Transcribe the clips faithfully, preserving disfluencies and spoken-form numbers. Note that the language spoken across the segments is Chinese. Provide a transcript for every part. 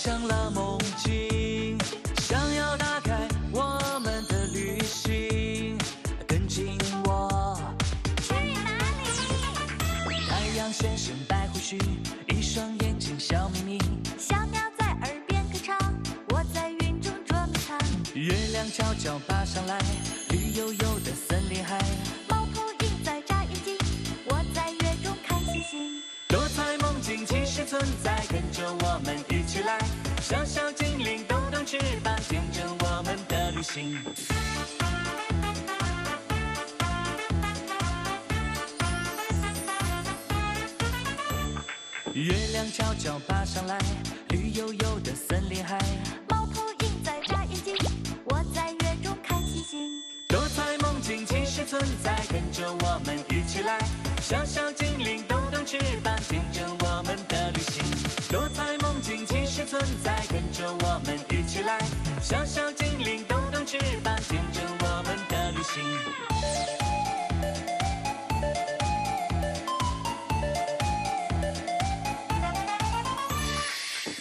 上了梦境，想要打开我们的旅行，跟紧我。去哪里？太阳先生白胡须，一双眼睛笑眯眯。小鸟在耳边歌唱，我在云中捉迷藏。月亮悄悄爬上来，绿油油的森林海。猫头鹰在眨眼睛，我在月中看星星。多彩梦境其实存在，跟着我们一起来。小小精灵动动翅膀，见证我们的旅行。月亮悄悄爬上来，绿油油的森林海。猫头鹰在眨眼睛，我在月中看星星。多彩梦境其实存在，跟着我们一起来。小小精灵动动翅膀，见证我们的旅行。多彩梦境其实存在，跟着我们一起来。小小精灵动动翅膀，见证我们的旅行。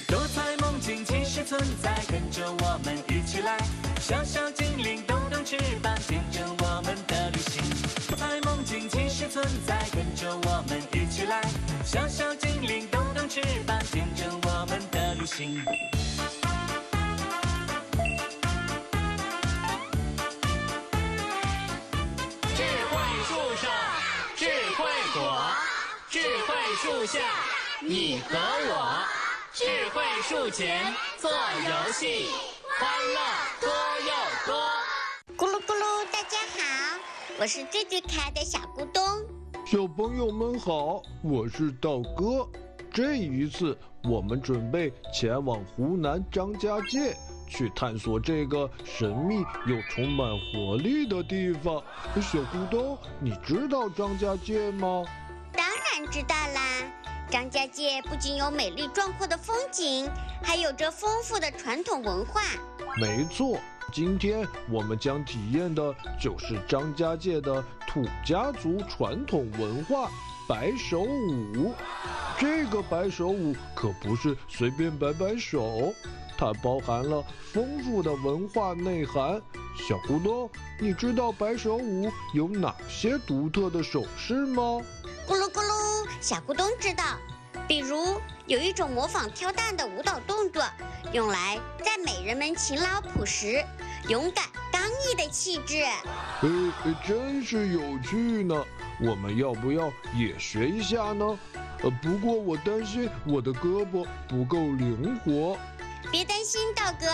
多彩梦境其实存在，跟着我们一起来。小小精灵动动翅膀，见证我们的旅行。多彩梦境其实存在，跟着我们一起来。小小精灵动动翅膀，见证我们的旅行。智慧树上，智慧果，智慧树下，你和我。智慧树前做游戏，欢乐多又多。咕噜咕噜，大家好，我是最最可爱的小咕咚。小朋友们好，我是道哥。这一次，我们准备前往湖南张家界，去探索这个神秘又充满活力的地方。小咕咚，你知道张家界吗？当然知道啦。张家界不仅有美丽壮阔的风景，还有着丰富的传统文化。没错，今天我们将体验的就是张家界的土家族传统文化——摆手舞。这个摆手舞可不是随便摆摆手，它包含了丰富的文化内涵。小咕咚，你知道摆手舞有哪些独特的手势吗？咕噜咕噜。小咕咚知道，比如有一种模仿挑担的舞蹈动作，用来赞美人们勤劳朴实、勇敢刚毅的气质。哎，真是有趣呢！我们要不要也学一下呢？呃，不过我担心我的胳膊不够灵活。别担心，道哥，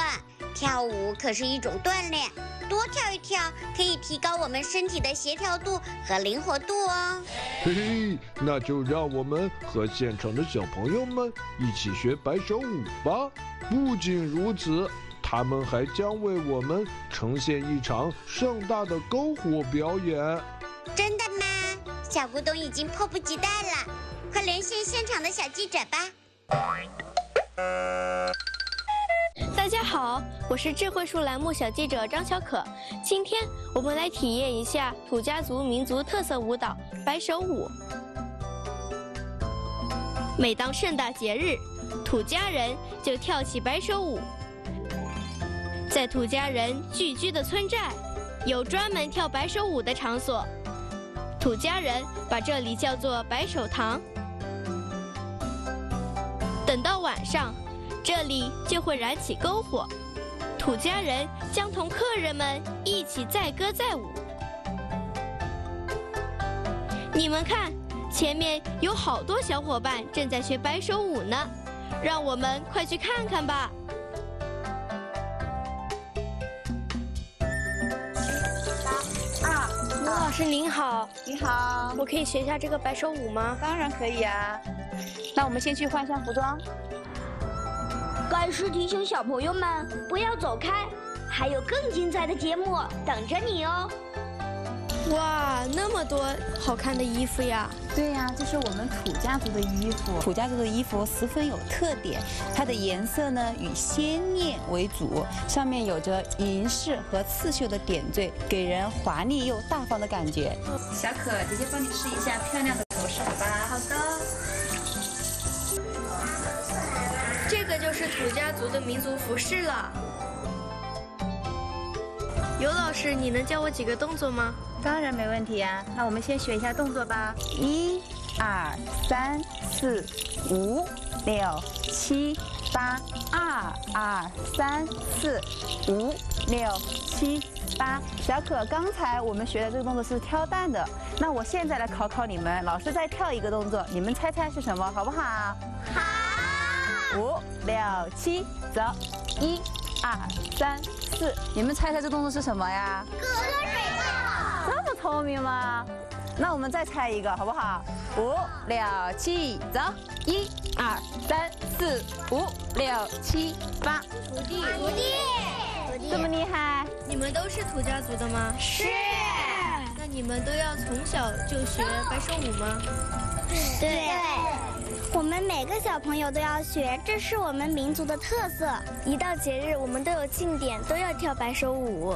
跳舞可是一种锻炼，多跳一跳可以提高我们身体的协调度和灵活度哦。嘿嘿，那就让我们和现场的小朋友们一起学摆手舞吧。不仅如此，他们还将为我们呈现一场盛大的篝火表演。真的吗？小咕咚已经迫不及待了，快联系现场的小记者吧。大家好，我是智慧树栏目小记者张小可。今天我们来体验一下土家族民族特色舞蹈摆手舞。每当盛大节日，土家人就跳起摆手舞。在土家人聚居的村寨，有专门跳摆手舞的场所，土家人把这里叫做摆手堂。等到晚上，这里就会燃起篝火，土家人将同客人们一起载歌载舞。你们看，前面有好多小伙伴正在学摆手舞呢，让我们快去看看吧。吴老师您好。你好。我可以学一下这个摆手舞吗？当然可以啊。那我们先去换上服装。老师提醒小朋友们不要走开，还有更精彩的节目等着你哦！哇，那么多好看的衣服呀！对呀、啊，这是我们土家族的衣服。土家族的衣服十分有特点，它的颜色呢以鲜艳为主，上面有着银饰和刺绣的点缀，给人华丽又大方的感觉。小可，姐姐帮你试一下漂亮的头饰吧。好的。这个就是是土家族的民族服饰了。尤老师，你能教我几个动作吗？当然没问题呀、啊。那我们先学一下动作吧。一、二、三、四、五、六、七、八。二、二、三、四、五、六、七。 八小可，刚才我们学的这个动作是挑担的，那我现在来考考你们，老师再跳一个动作，你们猜猜是什么，好不好？好。五六七，走，一二三四，你们猜猜这动作是什么呀？割水稻。这么聪明吗？那我们再猜一个，好不好？五六七，走，一二三四五六七八。土地，土地。 这么厉害！你们都是土家族的吗？是。那你们都要从小就学白手舞吗？对。对我们每个小朋友都要学，这是我们民族的特色。一到节日，我们都有庆典，都要跳白手舞。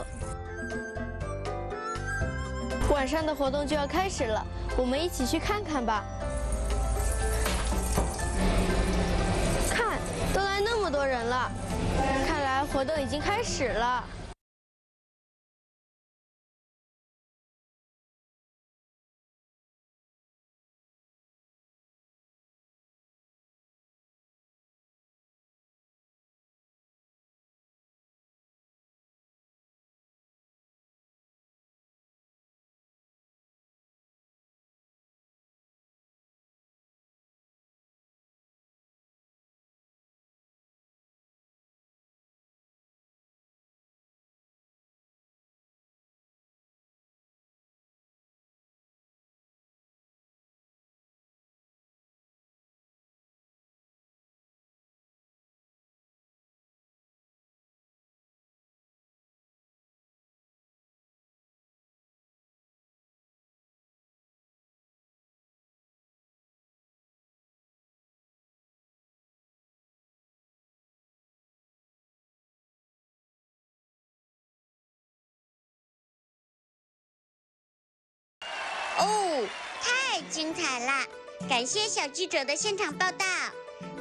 晚上的活动就要开始了，我们一起去看看吧。看，都来那么多人了。 活动已经开始了。哦，太精彩了！感谢小记者的现场报道，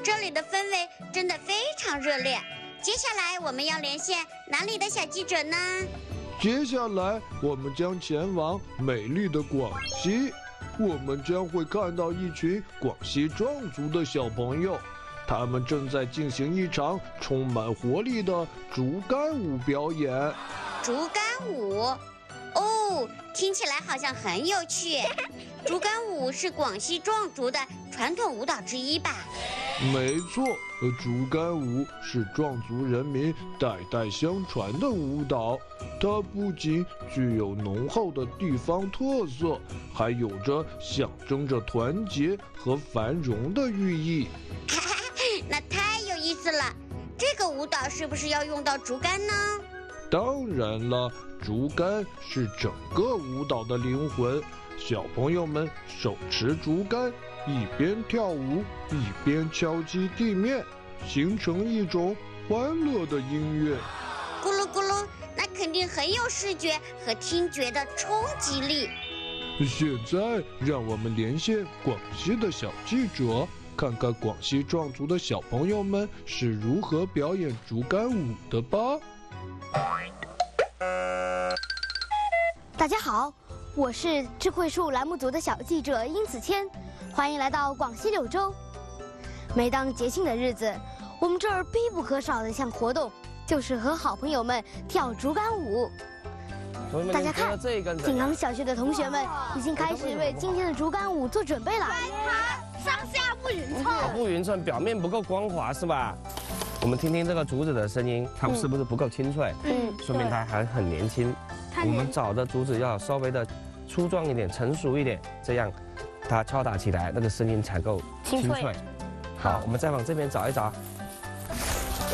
这里的氛围真的非常热烈。接下来我们要连线哪里的小记者呢？接下来我们将前往美丽的广西，我们将会看到一群广西壮族的小朋友，他们正在进行一场充满活力的竹竿舞表演。竹竿舞。 哦，听起来好像很有趣。竹竿舞是广西壮族的传统舞蹈之一吧？没错，竹竿舞是壮族人民代代相传的舞蹈。它不仅具有浓厚的地方特色，还有着象征着团结和繁荣的寓意。那太有意思了！这个舞蹈是不是要用到竹竿呢？ 当然了，竹竿是整个舞蹈的灵魂。小朋友们手持竹竿，一边跳舞，一边敲击地面，形成一种欢乐的音乐。咕噜咕噜，那肯定很有视觉和听觉的冲击力。现在，让我们连线广西的小记者，看看广西壮族的小朋友们是如何表演竹竿舞的吧。 大家好，我是智慧树栏目组的小记者殷子谦，欢迎来到广西柳州。每当节庆的日子，我们这儿必不可少的一项活动就是和好朋友们跳竹竿舞。大家看，锦港小学的同学们已经开始为今天的竹竿舞做准备了。上下不匀称，不匀称，表面不够光滑是吧？ 我们听听这个竹子的声音，它是不是不够清脆？嗯，说明它还很年轻。我们找的竹子要稍微的粗壮一点、成熟一点，这样它敲打起来那个声音才够清脆。好，我们再往这边找一找。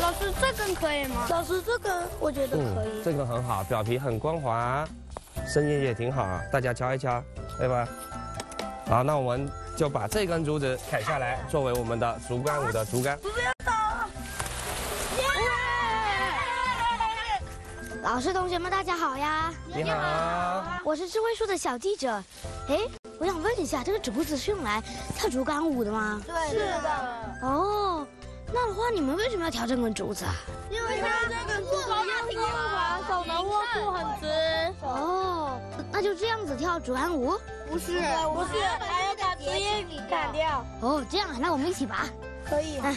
老师，这根可以吗？老师，这根我觉得可以。这根很好，表皮很光滑，声音也挺好，大家敲一敲，对吧？好，那我们就把这根竹子砍下来，作为我们的竹竿舞的竹竿。 老师、同学们，大家好呀！你好，我是智慧树的小记者。哎，我想问一下，这个竹子是用来跳竹竿舞的吗？对，是的。哦，那的话，哇，你们为什么要挑这根竹子啊？因为它这根不高，要用把手能握住很直。哦，那就这样子跳竹篮舞？不是，不是，还要把枝叶砍掉。哦，这样，那我们一起拔。可以。嗯，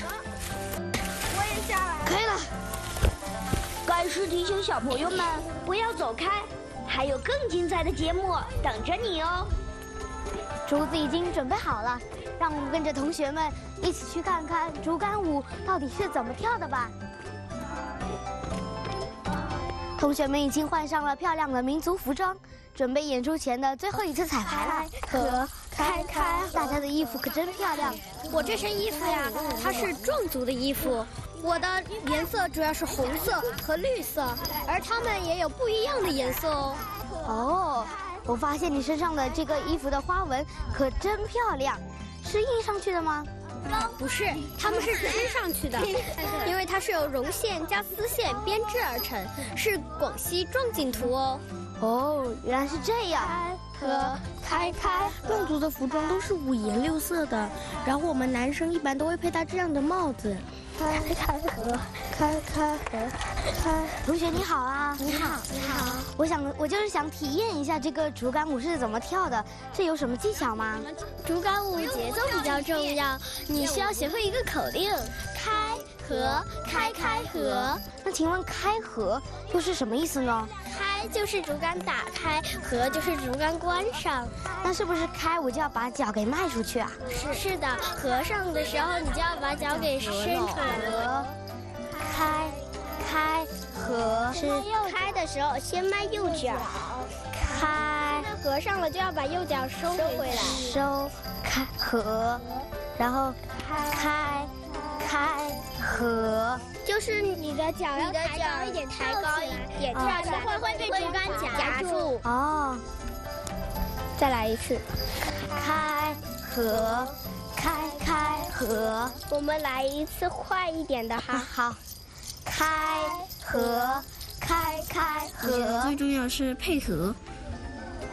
我也下来。可以了。该是提醒小朋友们不要走开，还有更精彩的节目等着你哦。竹子已经准备好了，让我们跟着同学们一起去看看竹竿舞到底是怎么跳的吧。同学们已经换上了漂亮的民族服装，准备演出前的最后一次彩排了。和开开，大家的衣服可真漂亮。我这身衣服呀，它是壮族的衣服，我的颜色主要是红色和绿色，而他们也有不一样的颜色哦。哦。我发现你身上的这个衣服的花纹可真漂亮，是印上去的吗？不是，它们是织上去的，因为它是由绒线加丝线编织而成，是广西壮锦图哦。哦，原来是这样。和开开，壮族的服装都是五颜六色的，然后我们男生一般都会佩戴这样的帽子。开开合，开开合，开。同学你好啊！你好，你好。我想，我就是想体验一下这个竹竿舞是怎么跳的，这有什么技巧吗？竹竿舞节奏比较重要，你需要学会一个口令：开合，开开合。那请问开合又是什么意思呢？开就是竹竿打开，合就是竹竿关上。那是不是开我就要把脚给迈出去啊？是是的，合上的时候你就要把脚给伸出来。合，开，开，合是开的时候先迈右脚，开。那合上了就要把右脚收回来。收，开，合，然后开，开，合。就是你的脚要抬高一点，抬高一点，跳起来会会被竹竿夹住。哦。再来一次，开合，开开合。我们来一次快一点的哈。好，开合，开开合。最重要是配合，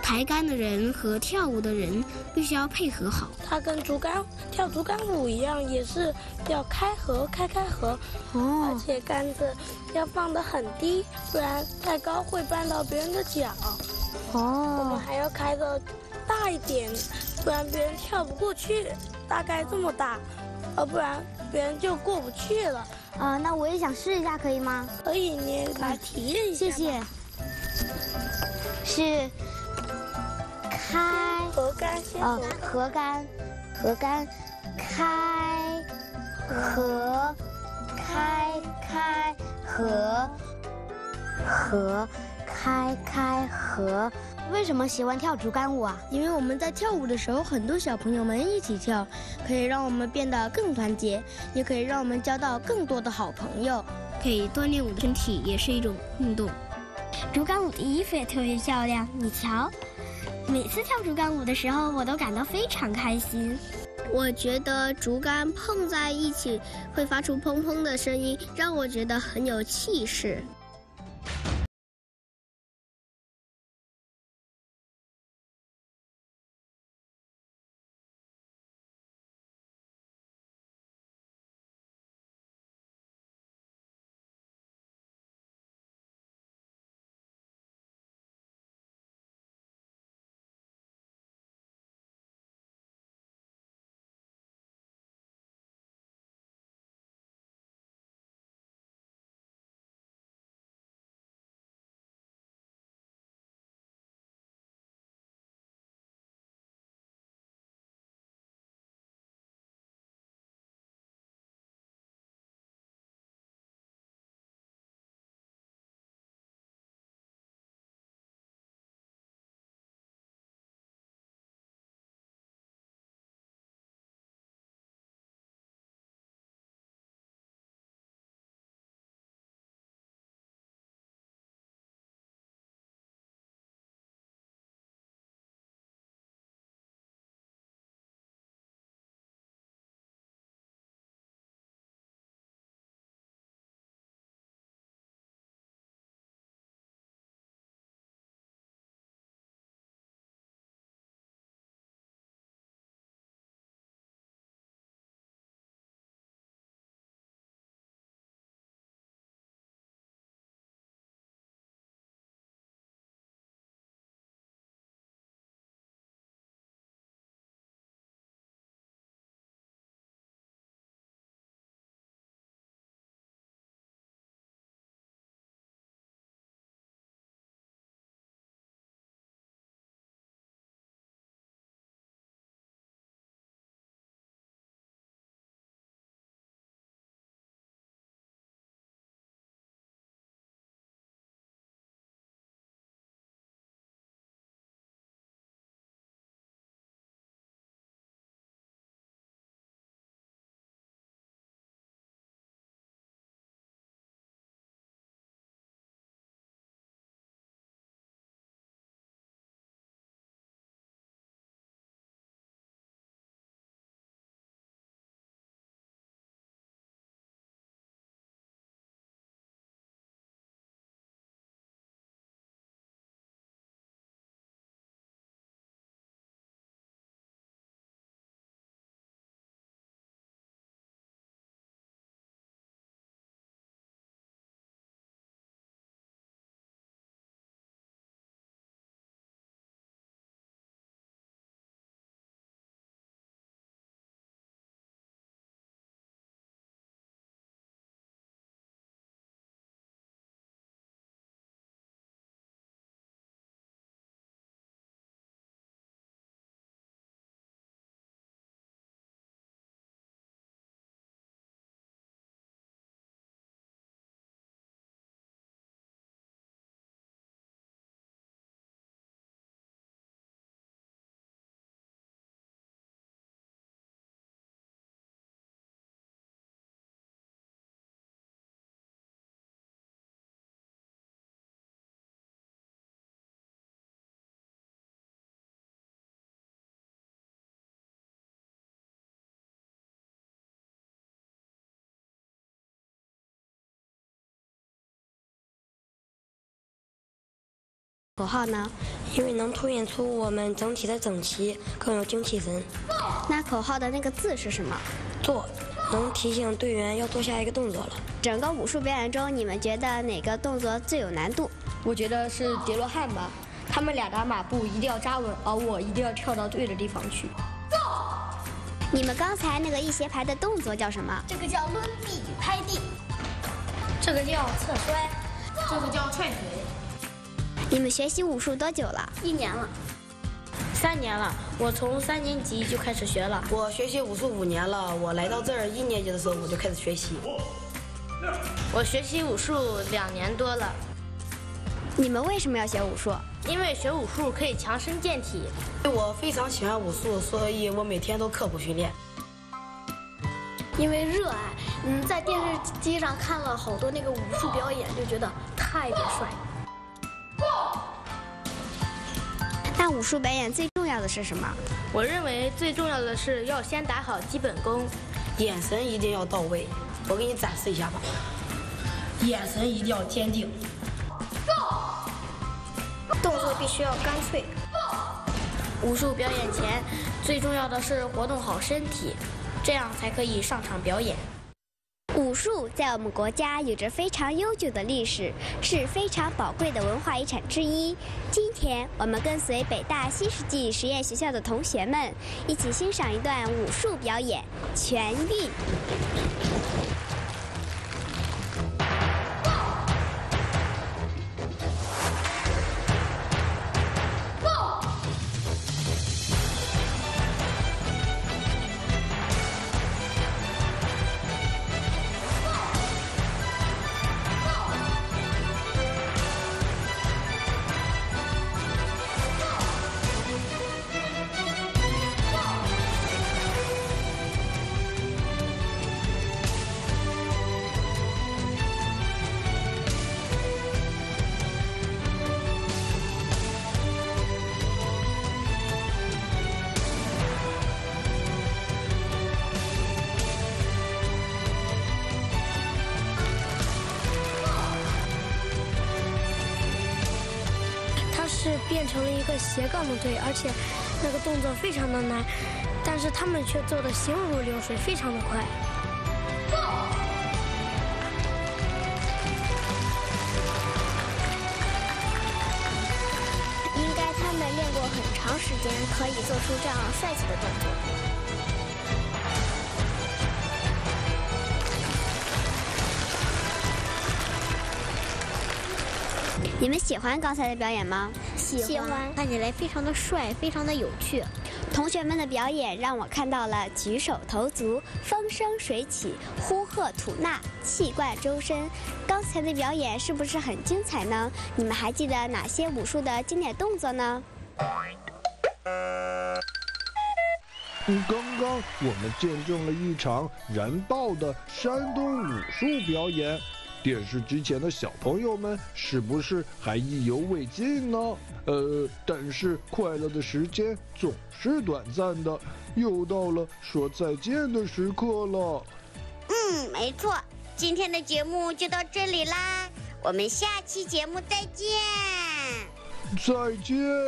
抬杆的人和跳舞的人必须要配合好。它跟竹竿跳竹竿舞一样，也是要开合，开开合。哦。而且杆子要放得很低，不然太高会绊到别人的脚。哦，我们还要开的大一点，不然别人跳不过去，大概这么大，呃，不然别人就过不去了。啊、呃，那我也想试一下，可以吗？可以，你来体验一下、嗯。谢谢。是开合杆先哦，合杆，合杆，开合，开开合，合。开开合，为什么喜欢跳竹竿舞啊？因为我们在跳舞的时候，很多小朋友们一起跳，可以让我们变得更团结，也可以让我们交到更多的好朋友，可以锻炼我的身体，也是一种运动。竹竿舞的衣服也特别漂亮，你瞧，每次跳竹竿舞的时候，我都感到非常开心。我觉得竹竿碰在一起会发出砰砰的声音，让我觉得很有气势。口号呢？因为能凸显出我们整体的整齐，更有精气神。那口号的那个字是什么？做，能提醒队员要做下一个动作了。整个武术表演中，你们觉得哪个动作最有难度？我觉得是叠罗汉吧，他们俩打马步一定要扎稳，而我一定要跳到对的地方去。走。你们刚才那个一斜排的动作叫什么？这个叫抡臂与拍地，这个叫侧摔，这个叫踹腿。 你们学习武术多久了？一年了，三年了。我从三年级就开始学了。我学习武术五年了。我来到这儿一年级的时候我就开始学习。我学习武术两年多了。你们为什么要学武术？因为学武术可以强身健体。我非常喜欢武术，所以我每天都刻苦训练。因为热爱，嗯，在电视机上看了好多那个武术表演，就觉得特别帅。 那武术表演最重要的是什么？我认为最重要的是要先打好基本功，眼神一定要到位。我给你展示一下吧，眼神一定要坚定，动作必须要干脆。武术表演前最重要的是活动好身体，这样才可以上场表演。 武术在我们国家有着非常悠久的历史，是非常宝贵的文化遗产之一。今天我们跟随北大新世纪实验学校的同学们，一起欣赏一段武术表演《拳韵》。 是变成了一个斜杠的队，而且那个动作非常的难，但是他们却做的行如流水，非常的快。应该他们练过很长时间，可以做出这样帅气的动作。 你们喜欢刚才的表演吗？喜欢，看起来非常的帅，非常的有趣。同学们的表演让我看到了举手投足、风生水起、呼喝吐纳、气贯周身。刚才的表演是不是很精彩呢？你们还记得哪些武术的经典动作呢？刚刚我们见证了一场燃爆的山东武术表演。 电视机前的小朋友们是不是还意犹未尽呢？呃，但是快乐的时间总是短暂的，又到了说再见的时刻了。嗯，没错，今天的节目就到这里啦，我们下期节目再见。再见。